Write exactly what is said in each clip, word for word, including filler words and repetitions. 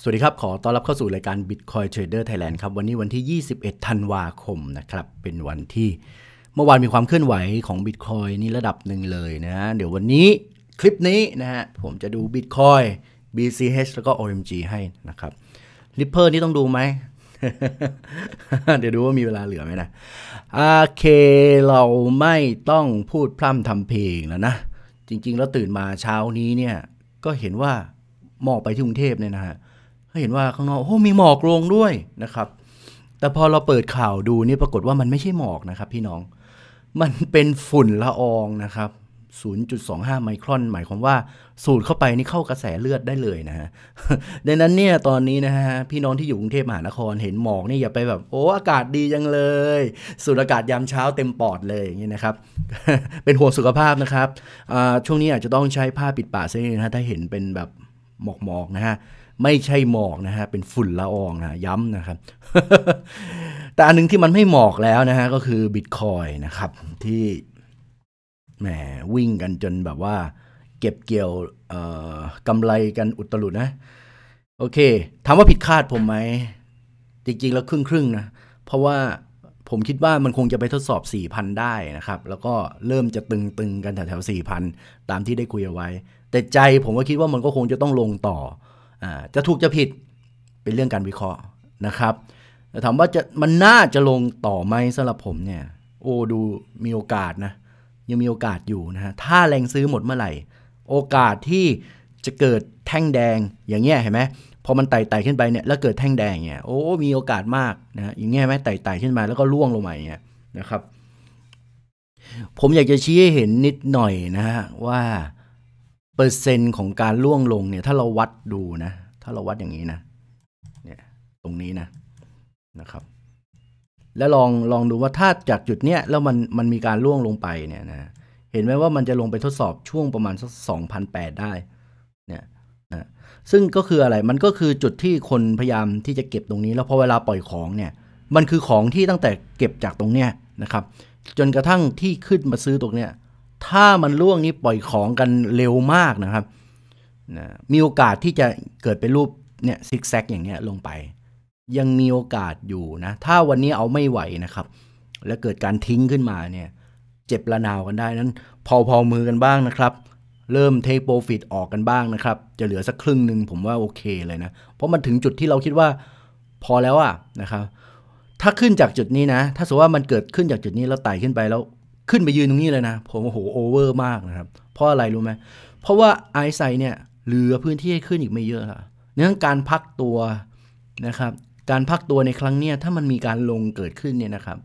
สวัสดีครับขอต้อนรับเข้าสู่รายการ Bitcoin Trader Thailand ครับวันนี้วันที่ยี่สิบเอ็ดธันวาคมนะครับเป็นวันที่เมื่อวานมีความเคลื่อนไหวของ Bitcoin นี่ระดับหนึ่งเลยนะเดี๋ยววันนี้คลิปนี้นะฮะผมจะดู Bitcoin บี ซี เอช แล้วก็ โอ เอ็ม จี ให้นะครับ Ripple นี่ต้องดูไหม เดี๋ยวดูว่ามีเวลาเหลือไหมนะโอเคเราไม่ต้องพูดพร่ำทำเพลงแล้วนะจริงๆแล้วตื่นมาเช้านี้เนี่ยก็เห็นว่าหมอกไปที่กรุงเทพเนี่ยนะฮะเห็นว่าข้างนอกโอ้มีหมอกลงด้วยนะครับแต่พอเราเปิดข่าวดูนี่ปรากฏว่ามันไม่ใช่หมอกนะครับพี่น้องมันเป็นฝุ่นละอองนะครับ ศูนย์จุดสองห้า ไมครอนหมายความว่าสูดเข้าไปนี่เข้ากระแสเลือดได้เลยนะฮะดังนั้นเนี่ยตอนนี้นะฮะพี่น้องที่อยู่กรุงเทพมหานครเห็นหมอกนี่อย่าไปแบบโอ้อากาศดีจังเลยสูดอากาศยามเช้าเต็มปอดเลยอย่างนี้นะครับ เป็นห่วงสุขภาพนะครับช่วงนี้อาจจะต้องใช้ผ้าปิดปากสักนิดนะถ้าเห็นเป็นแบบหมอกๆนะฮะไม่ใช่หมอกนะฮะเป็นฝุ่นละอองนะย้ำนะครับ แต่อันนึงที่มันไม่หมอกแล้วนะฮะก็คือ Bitcoin นะครับที่แหมวิ่งกันจนแบบว่าเก็บเกี่ยวกำไรกันอุตลุดนะโอเคถามว่าผิดคาดผมไหมจริงๆแล้วครึ่งๆนะเพราะว่าผมคิดว่ามันคงจะไปทดสอบ สี่พัน ได้นะครับแล้วก็เริ่มจะตึงๆกันแถวๆ สี่พัน ตามที่ได้คุยเอาไว้แต่ใจผมก็คิดว่ามันก็คงจะต้องลงต่อจะถูกจะผิดเป็นเรื่องการวิเคราะห์นะครับแต่ถามว่าจะมันน่าจะลงต่อไหมสำหรับผมเนี่ยโอ้ดูมีโอกาสนะยังมีโอกาสอยู่นะฮะถ้าแรงซื้อหมดเมื่อไหร่โอกาสที่จะเกิดแท่งแดงอย่างเงี้ยเห็นไหมพอมันไต่ไต่ขึ้นไปเนี่ยแล้วเกิดแท่งแดงเนี่ยโอ้มีโอกาสมากนะอย่างเงี้ยไหมไต่ไต่ขึ้นมาแล้วก็ร่วงลงมาอย่างเงี้ยนะครับผมอยากจะชี้ให้เห็นนิดหน่อยนะฮะว่าเปอร์เซ็นต์ของการล่วงลงเนี่ยถ้าเราวัดดูนะถ้าเราวัดอย่างนี้นะเนี่ยตรงนี้นะนะครับแล้วลองลองดูว่าถ้าจากจุดเนี้ยแล้วมันมันมีการล่วงลงไปเนี่ยนะเห็นไหมว่ามันจะลงไปทดสอบช่วงประมาณสักสองพันแปดได้เนี่ยนะซึ่งก็คืออะไรมันก็คือจุดที่คนพยายามที่จะเก็บตรงนี้แล้วพอเวลาปล่อยของเนี่ยมันคือของที่ตั้งแต่เก็บจากตรงเนี้ยนะครับจนกระทั่งที่ขึ้นมาซื้อตรงเนี้ยถ้ามันล่วงนี้ปล่อยของกันเร็วมากนะครับนะมีโอกาสที่จะเกิดเป็นรูปเนี่ยซิกแซกอย่างเนี้ยลงไปยังมีโอกาสอยู่นะถ้าวันนี้เอาไม่ไหวนะครับและเกิดการทิ้งขึ้นมาเนี่ยเจ็บระนาวกันได้นั้นพอพอมือกันบ้างนะครับเริ่มเทคโปรฟิตออกกันบ้างนะครับจะเหลือสักครึ่งหนึ่งผมว่าโอเคเลยนะเพราะมันถึงจุดที่เราคิดว่าพอแล้วอะนะครับถ้าขึ้นจากจุดนี้นะถ้าสมมติว่ามันเกิดขึ้นจากจุดนี้แล้วไต่ขึ้นไปแล้วขึ้นไปยืนตรงนี้เลยนะผมโอ้โหโอเวอร์มากนะครับเพราะอะไรรู้ไหมเพราะว่าไอซ์ไซเนี่ยเหลือพื้นที่ให้ขึ้นอีกไม่เยอะค่ะเนื่องการพักตัวนะครับการพักตัวในครั้งเนี้ยถ้ามันมีการลงเกิดขึ้นเนี่ยนะครับ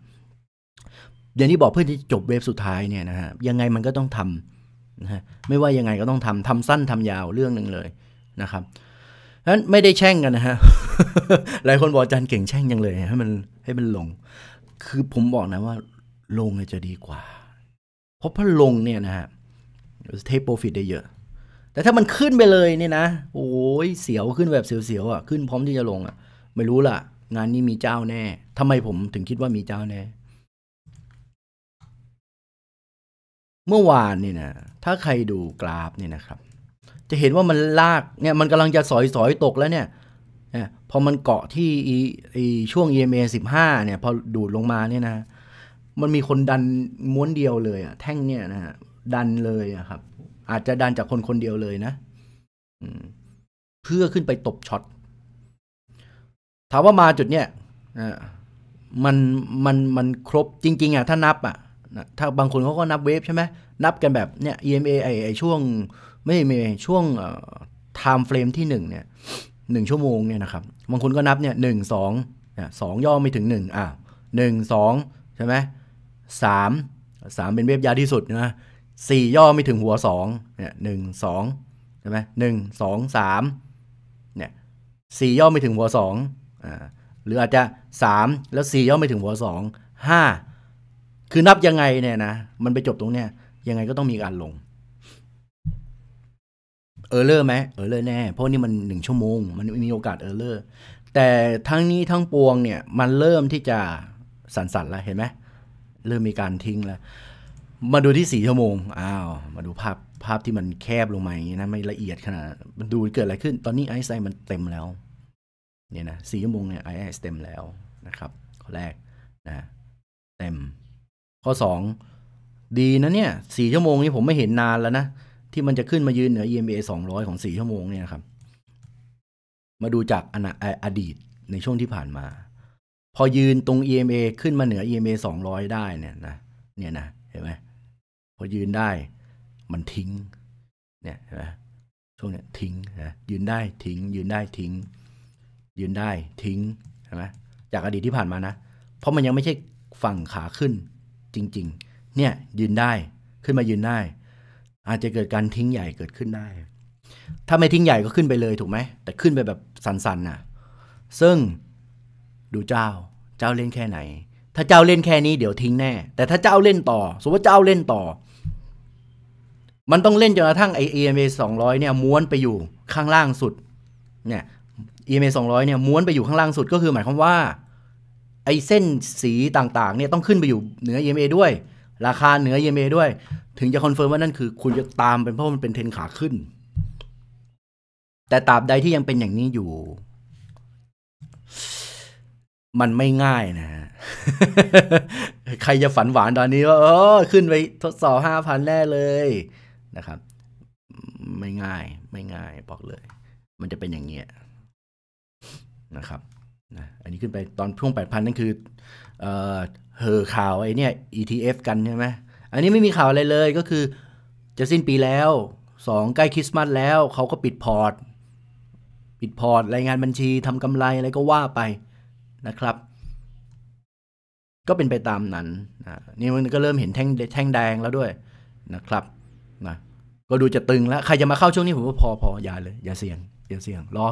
อย่างที่บอกเพื่อที่จบเวฟสุดท้ายเนี่ยนะฮะยังไงมันก็ต้องทำนะฮะไม่ว่ายังไงก็ต้องทำทำสั้นทำยาวเรื่องหนึ่งเลยนะครับนั้นไม่ได้แช่งกันนะฮะ หลายคนบอกอาจารย์เก่งแช่งยังเลยให้มันให้มันลงคือผมบอกนะว่าลงจะดีกว่าเพราะพอลงเนี่ยนะฮะเทคโปรฟิตได้เยอะแต่ถ้ามันขึ้นไปเลยเนี่ยนะโอ้ยเสียวขึ้นแบบเสียวๆอ่ะขึ้นพร้อมที่จะลงอ่ะไม่รู้ล่ะงานนี้มีเจ้าแน่ทำไมผมถึงคิดว่ามีเจ้าแน่เมื่อวานเนี่ยนะถ้าใครดูกราฟเนี่ยนะครับจะเห็นว่ามันลากเนี่ยมันกำลังจะสอยๆตกแล้วเนี่ยพอมันเกาะที่ช่วง อี เอ็ม เอ สิบห้าเนี่ยพอดูดลงมาเนี่ยนะมันมีคนดันม้วนเดียวเลยอะแท่งเนี่ยนะฮะดันเลยอะครับอาจจะดันจากคนคนเดียวเลยนะเพื่อขึ้นไปตบช็อตถามว่ามาจุดเนี้ยมันมันมันครบจริงๆอะถ้านับอะถ้าบางคนเขาก็นับเวฟใช่ไหมนับกันแบบเนี่ย อี เอ็ม เอ ไอไอช่วงไม่ไม่ช่วงไทม์เฟรมที่หนึ่งเนี่ยหนึ่งชั่วโมงเนี่ยนะครับบางคนก็นับเนี่ยหนึ่งสองสองย่อไม่ถึงหนึ่งอ่ะหนึ่งสองใช่ไหมสามสามเป็นเวฟยาวที่สุดนะสี่ย่อไม่ถึงหัวสองเนี่ยหนึ่งสองใช่ไหมหนึ่งสองสามเนี่ยสี่ย่อไม่ถึงหัวสองอ่าหรืออาจจะสามแล้วสี่ย่อไม่ถึงหัวสองห้าคือนับยังไงเนี่ยนะมันไปจบตรงเนี้ยยังไงก็ต้องมีการลงเออเลอร์ไหมเออเลอร์แน่เพราะนี่มันหนึ่งชั่วโมงมันมีโอกาสเออเลอร์แต่ทั้งนี้ทั้งปวงเนี่ยมันเริ่มที่จะสั่นๆแล้วเห็นไหมเริ่มมีการทิ้งแล้วมาดูที่สี่ชั่วโมงอ้าวมาดูภาพภาพที่มันแคบลงมาอย่างนี้นะไม่ละเอียดขนาดมันดูเกิดอะไรขึ้นตอนนี้ไอซ์ไซมันเต็มแล้ว เนี่ยนะสี่ชั่วโมงเนี่ย ไอ เอส เต็มแล้วนะครับข้อแรกนะเต็มข้อสองดีนะเนี่ยสี่ชั่วโมงนี้ผมไม่เห็นนานแล้วนะที่มันจะขึ้นมายืนเหนือ อี เอ็ม เอ สองร้อยของสี่ชั่วโมงเนี่ยครับมาดูจากอดีตในช่วงที่ผ่านมาพอยืนตรง อี เอ็ม เอ ขึ้นมาเหนือ อี เอ็ม เอ สองร้อยได้เนี่ยนะเนี่ยนะเห็นไหมพอยืนได้มันทิ้งเนี่ยเห็นไหมช่วงเนี้ยทิ้งนะยืนได้ทิ้งยืนได้ทิ้งยืนได้ทิ้งเห็นไหมจากอดีตที่ผ่านมานะเพราะมันยังไม่ใช่ฝั่งขาขึ้นจริงๆเนี่ยยืนได้ขึ้นมายืนได้อาจจะเกิดการทิ้งใหญ่เกิดขึ้นได้ถ้าไม่ทิ้งใหญ่ก็ขึ้นไปเลยถูกไหมแต่ขึ้นไปแบบสันๆน่ะซึ่งดูเจ้าเจ้าเล่นแค่ไหนถ้าเจ้าเล่นแค่นี้เดี๋ยวทิ้งแน่แต่ถ้าเจ้าเล่นต่อสมมติว่าเจ้าเล่นต่อมันต้องเล่นจนกระทั่งไอ้ อี เอ็ม เอ สองร้อยเนี่ยม้วนไปอยู่ข้างล่างสุดเนี่ย อี เอ็ม เอ สองร้อยเนี่ยม้วนไปอยู่ข้างล่างสุดก็คือหมายความว่าไอ้เส้นสีต่างๆเนี่ยต้องขึ้นไปอยู่เหนือ อี เอ็ม เอ ด้วยราคาเหนือ อี เอ็ม เอ ด้วยถึงจะคอนเฟิร์มว่านั่นคือคุณจะตามเป็นเพราะมันเป็นเทรนขาขึ้นแต่ตราบใดที่ยังเป็นอย่างนี้อยู่มันไม่ง่ายนะฮะ ใครจะฝันหวานตอนนี้ว่าเออขึ้นไปทดสอบ ห้าพัน แน่เลยนะครับไม่ง่ายไม่ง่ายบอกเลยมันจะเป็นอย่างเงี้ยนะครับนะอันนี้ขึ้นไปตอนช่วง แปดพัน นั่นคือเอ่อเห่อข่าวไอ้เนี่ย อี ที เอฟ กันใช่ไหมอันนี้ไม่มีข่าวอะไรเลยก็คือจะสิ้นปีแล้วสองใกล้คริสต์มาสแล้วเขาก็ปิดพอร์ตปิดพอร์ตรายงานบัญชีทำกำไรอะไรก็ว่าไปนะครับก็เป็นไปตามนั้นนะนี่มันก็เริ่มเห็นแท่งแท่งแดงแล้วด้วยนะครับนะก็ดูจะตึงแล้วใครจะมาเข้าช่วงนี้ผมว่าพอพออย่าเลยอย่าเสี่ยงอย่าเสี่ยงรอ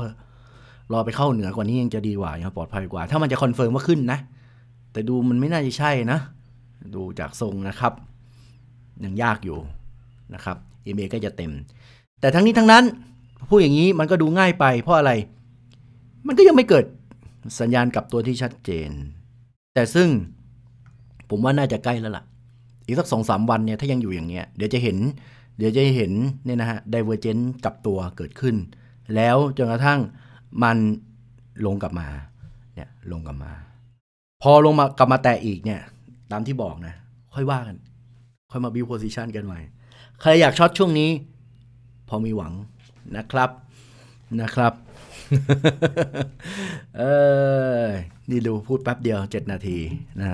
รอไปเข้าเหนือกว่านี้ยังจะดีกว่ายังปลอดภัยกว่าถ้ามันจะคอนเฟิร์มว่าขึ้นนะแต่ดูมันไม่น่าจะใช่นะดูจากทรงนะครับยังยากอยู่นะครับ อี เอ็ม เอ ก็จะเต็มแต่ทั้งนี้ทั้งนั้นพูดอย่างนี้มันก็ดูง่ายไปเพราะอะไรมันก็ยังไม่เกิดสัญญาณกลับตัวที่ชัดเจนแต่ซึ่งผมว่าน่าจะใกล้แล้วล่ะอีกสัก สองสาม วันเนี่ยถ้ายังอยู่อย่างเนี้ยเดี๋ยวจะเห็นเดี๋ยวจะเห็นเนี่ยนะฮะ Divergence กลับตัวเกิดขึ้นแล้วจนกระทั่งมันลงกลับมาเนี่ยลงกลับมาพอลงมากลับมาแตะอีกเนี่ยตามที่บอกนะค่อยว่ากันค่อยมา build position กันใหม่ใครอยากช็อตช่วงนี้พอมีหวังนะครับนะครับเออนี่ดูพูดแป๊บเดียวเจ็ดนาทีนะ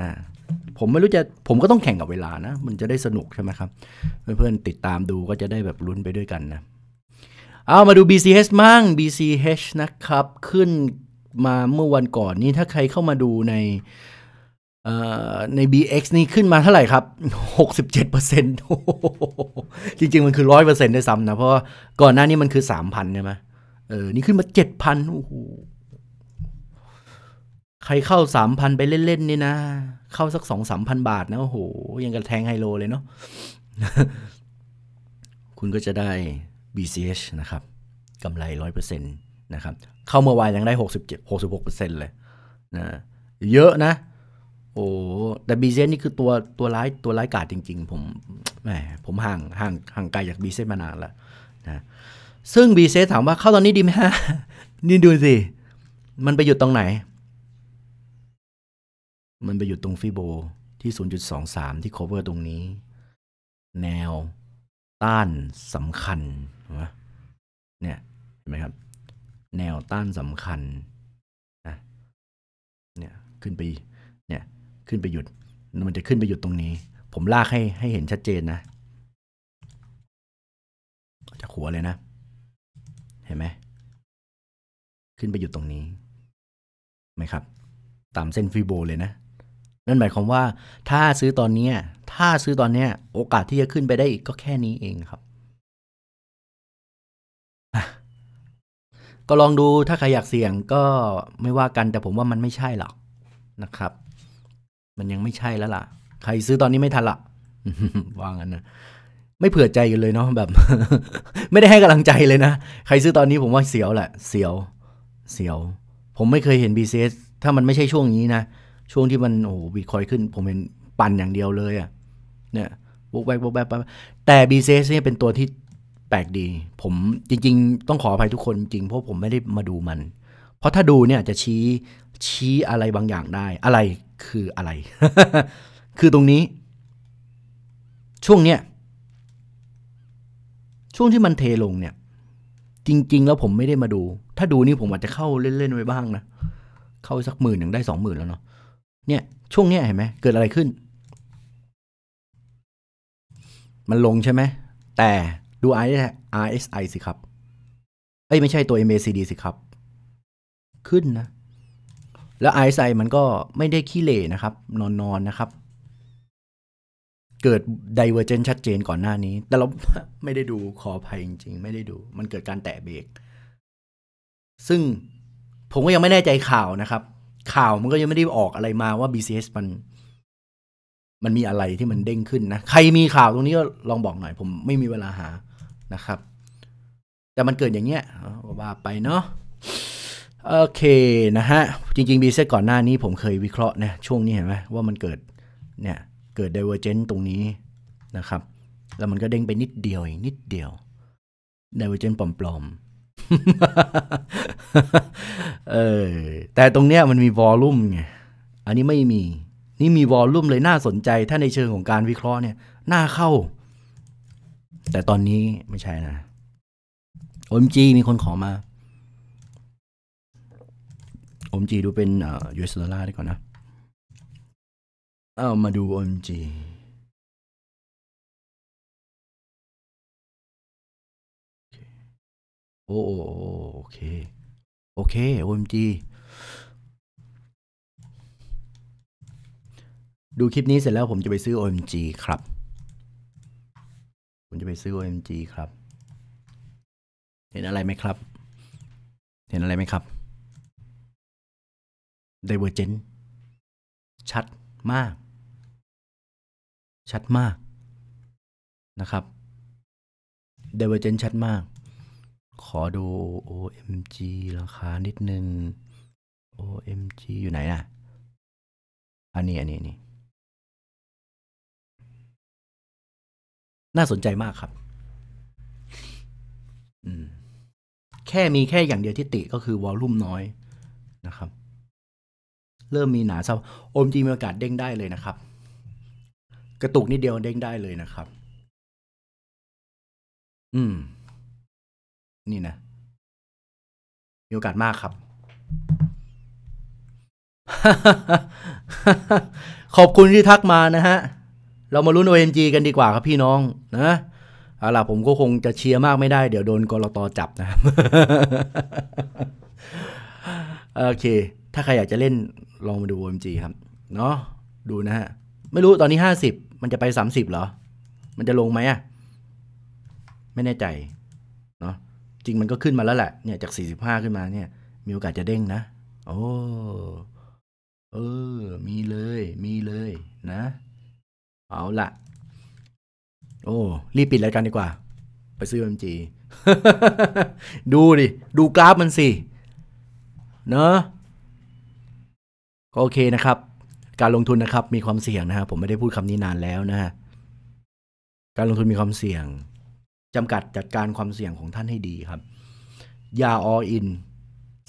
ผมไม่รู้จะผมก็ต้องแข่งกับเวลานะมันจะได้สนุกใช่ไหมครับเพื่อนๆติดตามดูก็จะได้แบบลุ้นไปด้วยกันนะเอามาดู บี ซี เอช มั่ง บี ซี เอช นะครับขึ้นมาเมื่อวันก่อนนี่ถ้าใครเข้ามาดูในเอ่อใน บี เอ็กซ์ นี่ขึ้นมาเท่าไหร่ครับ หกสิบเจ็ดเปอร์เซ็นต์ จริงๆมันคือ หนึ่งร้อยเปอร์เซ็นต์ ได้ซ้ำนะเพราะก่อนหน้านี้มันคือ สามพัน ใช่ไหมเออนี่ขึ้นมา เจ็ดพัน โอ้โหใครเข้า สามพัน ไปเล่นๆนี่นะเข้าสัก สองสามพัน บาทนะโอ้โหยังกระแทงไฮโลเลยเนาะ คุณก็จะได้ บี ซี เอช นะครับกำไร หนึ่งร้อยเปอร์เซ็นต์ นะครับเข้าเมื่อวานยังได้ หกสิบเจ็ด หกสิบหกเปอร์เซ็นต์ เลยนะเยอะนะโอ้แต่ บี ซี เอช นี่คือตัวตัวร้ายตัวร้ายกาจจริงๆผมแหมผมห่างห่างห่างไกลจาก บี ซี เอช มานานแล้วนะซึ่ง บี ซี เอช ถามว่าเข้าตอนนี้ดีไหมฮะนี่ดูสิมันไปหยุดตรงไหนมันไปหยุดตรงฟิโบที่ ศูนย์จุดสองสาม ที่ cover ตรงนี้แนวต้านสำคัญเนี่ยเห็นไหมครับแนวต้านสำคัญนะเนี่ยขึ้นไปเนี่ยขึ้นไปหยุดมันจะขึ้นไปหยุดตรงนี้ผมลากให้ให้เห็นชัดเจนนะจากหัวเลยนะเห็นไหมขึ้นไปหยุดตรงนี้ไหมครับตามเส้นฟิโบเลยนะนั่นหมายความว่าถ้าซื้อตอนนี้ถ้าซื้อตอนนี้โอกาสที่จะขึ้นไปได้อีกก็แค่นี้เองครับก็ลองดูถ้าใครอยากเสี่ยงก็ไม่ว่ากันแต่ผมว่ามันไม่ใช่หรอกนะครับมันยังไม่ใช่แล้วล่ะใครซื้อตอนนี้ไม่ทันละว่างั้นนะไม่เผื่อใจกันเลยเนาะแบบ ไม่ได้ให้กำลังใจเลยนะใครซื้อตอนนี้ผมว่าเสียวแหละเสียวเสียวผมไม่เคยเห็น บี ซี เอช ถ้ามันไม่ใช่ช่วงนี้นะช่วงที่มันโอ้โหบิตคอยขึ้นผมเห็นปั่นอย่างเดียวเลยอ่ะเนี่ยบวกแบกบวกแบกแต่ บี ซี เอช เนี่ยเป็นตัวที่แปลกดีผมจริงๆต้องขออภัยทุกคนจริงเพราะผมไม่ได้มาดูมันพ ราะถ้าดูเนี่ยจะชี้ชี้อะไรบางอย่างได้อะไรคืออะไร คือตรงนี้ช่วงเนี้ยช่วงที่มันเทลงเนี่ยจริงๆแล้วผมไม่ได้มาดูถ้าดูนี่ผมอาจจะเข้าเล่นๆไว้บ้างนะเข้าสักหมื่นหนึ่งได้สองหมื่นแล้วเนาะเนี่ยช่วงเนี้ยเห็นไหมเกิดอะไรขึ้นมันลงใช่ไหมแต่ดู อาร์ เอส ไอ สิครับเอ้ยไม่ใช่ตัว เอ็ม เอ ซี ดี สิครับขึ้นนะแล้ว อาร์ เอส ไอ มันก็ไม่ได้ขี้เหร่นะครับนอนๆ น, นะครับเกิด ไดเวอร์เจนซ์ ชัดเจนก่อนหน้านี้แต่เราไม่ได้ดูขออภัยจริงๆไม่ได้ดูมันเกิดการแตะเบรกซึ่งผมก็ยังไม่แน่ใจข่าวนะครับข่าวมันก็ยังไม่ได้ออกอะไรมาว่า บี ซี เอช มันมันมีอะไรที่มันเด้งขึ้นนะใครมีข่าวตรงนี้ก็ลองบอกหน่อยผมไม่มีเวลาหานะครับแต่มันเกิดอย่างเงี้ยว่าไปเนาะโอเคนะฮะจริงๆ บี ซี เอช ก่อนหน้านี้ผมเคยวิเคราะห์นะช่วงนี้เห็นไหมว่ามันเกิดเนี่ยเกิด ไดเวอร์เจนซ์ ตรงนี้นะครับแล้วมันก็เด้งไปนิดเดียวนิดเดียว ไดเวอร์เจนซ์ ปลอมๆเออแต่ตรงเนี้ยมันมี วอลลุ่ม ไงอันนี้ไม่มีนี่มี วอลลุ่ม เลยน่าสนใจถ้าในเชิงของการวิเคราะห์เนี่ยน่าเข้าแต่ตอนนี้ไม่ใช่นะ โอ เอ็ม จี มีคนขอมา โอ เอ็ม จี ดูเป็นเอ่อ ยู เอส ดอลลาร์ดีกว่านะเอามาดู โอ เอ็ม จี โอ้โอโอเคโอเค โอ เอ็ม จี ดูคลิปนี้เสร็จแล้วผมจะไปซื้อ โอ เอ็ม จี ครับผมจะไปซื้อ โอ เอ็ม จี ครับเห็นอะไรไหมครับเห็นอะไรไหมครับ ไดเวอร์เจนซ์ ชัดมากชัดมากนะครับ ไดเวอร์เจนซ์ ชัดมากขอดู โอ เอ็ม จี ราคานิดนึง โอ เอ็ม จี อยู่ไหนนะอันนี้อันนี้นี่น่าสนใจมากครับอืมแค่มีแค่อย่างเดียวที่ติก็คือวอลลุ่มน้อยนะครับเริ่มมีหนาเศร้า โอ เอ็ม จี มีโอกาสเด้งได้เลยนะครับกระตุกนิดเดียวเด้งได้เลยนะครับอืมนี่นะมีโอกาสมากครับ ขอบคุณที่ทักมานะฮะเรามาลุ้น โอ เอ็ม จี กันดีกว่าครับพี่น้องนะเอาล่ะผมก็คงจะเชียร์มากไม่ได้เดี๋ยวโดนกลตจับนะครับ โอเคถ้าใครอยากจะเล่นลองมาดู โอ เอ็ม จี ครับเนาะดูนะฮะไม่รู้ตอนนี้ห้าสิบมันจะไปสามสิบเหรอมันจะลงไหมอ่ะไม่แน่ใจเนาะจริงมันก็ขึ้นมาแล้วแหละเนี่ยจากสี่สิบห้าขึ้นมาเนี่ยมีโอกาสจะเด้งนะโอ้เออมีเลยมีเลยนะเอาล่ะโอ้รีบปิดรายการดีกว่าไปซื้อ โอ เอ็ม จี ดูดิดูกราฟมันสิเนาะโอเคนะครับการลงทุนนะครับมีความเสี่ยงนะฮะผมไม่ได้พูดคำนี้นานแล้วนะฮะการลงทุนมีความเสี่ยงจำกัดจัดการความเสี่ยงของท่านให้ดีครับอย่า ออล อิน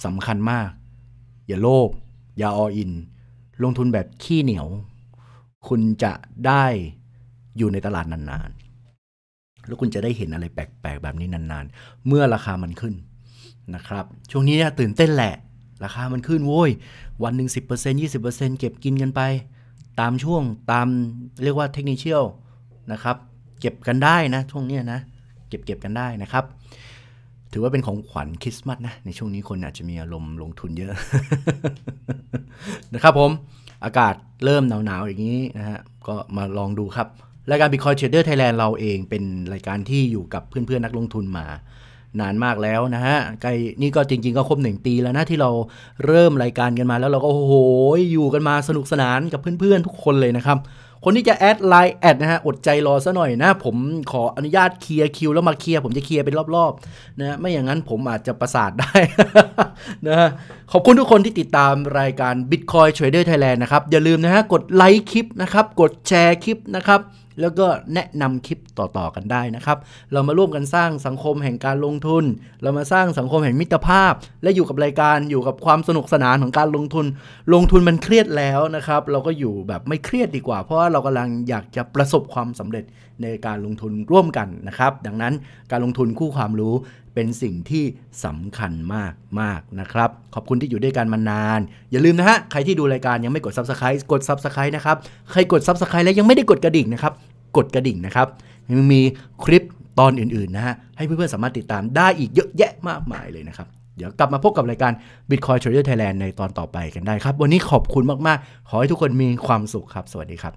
สำคัญมากอย่าโลภอย่า ออล อิน ลงทุนแบบขี้เหนียวคุณจะได้อยู่ในตลาดนานๆแล้วคุณจะได้เห็นอะไรแปลกๆแบบนี้นานๆเมื่อราคามันขึ้นนะครับช่วงนี้เนี่ยตื่นเต้นแหละราคามันขึ้นโว้ยวันหนึ่ง สิบเปอร์เซ็นต์ ยี่สิบเปอร์เซ็นต์ เก็บกินกันไปตามช่วงตามเรียกว่าเทคนิคเชียลนะครับเก็บกันได้นะช่วงนี้นะเก็บเก็บกันได้นะครับถือว่าเป็นของขวัญคริสต์มาสนะในช่วงนี้คนอาจจะมีอารมณ์ลงทุนเยอะ นะครับผมอากาศเริ่มหนาวๆอย่างนี้นะฮะก็มาลองดูครับรายการ Bitcoin Trader Thailand เราเองเป็นรายการที่อยู่กับเพื่อนๆนักลงทุนมานานมากแล้วนะฮะใกล้นี่ก็จริงๆก็ครบหนึ่งปีแล้วนะที่เราเริ่มรายการกันมาแล้วเราก็โอ้โหอยู่กันมาสนุกสนานกับเพื่อนๆทุกคนเลยนะครับ คนที่จะแอดไลน์แอดนะฮะอดใจรอซะหน่อยนะผมขออนุญาตเคลียร์คิวแล้วมาเคลียร์ผมจะเคลียร์เป็นรอบๆนะไม่อย่างนั้นผมอาจจะประสาทได้นะขอบคุณทุกคนที่ติดตามรายการ Bitcoin Trader Thailand นะครับอย่าลืมนะฮะกดไลค์คลิปนะครับกดแชร์คลิปนะครับแล้วก็แนะนำคลิปต่อๆกันได้นะครับเรามาร่วมกันสร้างสังคมแห่งการลงทุนเรามาสร้างสังคมแห่งมิตรภาพและอยู่กับรายการอยู่กับความสนุกสนานของการลงทุนลงทุนมันเครียดแล้วนะครับเราก็อยู่แบบไม่เครียดดีกว่าเพราะเรากำลังอยากจะประสบความสำเร็จในการลงทุนร่วมกันนะครับดังนั้นการลงทุนคู่ความรู้เป็นสิ่งที่สำคัญมากมากนะครับขอบคุณที่อยู่ด้วยกันมานานอย่าลืมนะฮะใครที่ดูรายการยังไม่กด Subscribe กด Subscribe นะครับใครกด Subscribe แล้วยังไม่ได้กดกระดิ่งนะครับกดกระดิ่งนะครับยังมีคลิปตอนอื่นๆนะฮะให้เพื่อนๆสามารถติดตามได้อีกเยอะแยะมากมายเลยนะครับเดี๋ยวกลับมาพบกับรายการ Bitcoin Trader Thailand ในตอนต่อไปกันได้ครับวันนี้ขอบคุณมากๆขอให้ทุกคนมีความสุขครับสวัสดีครับ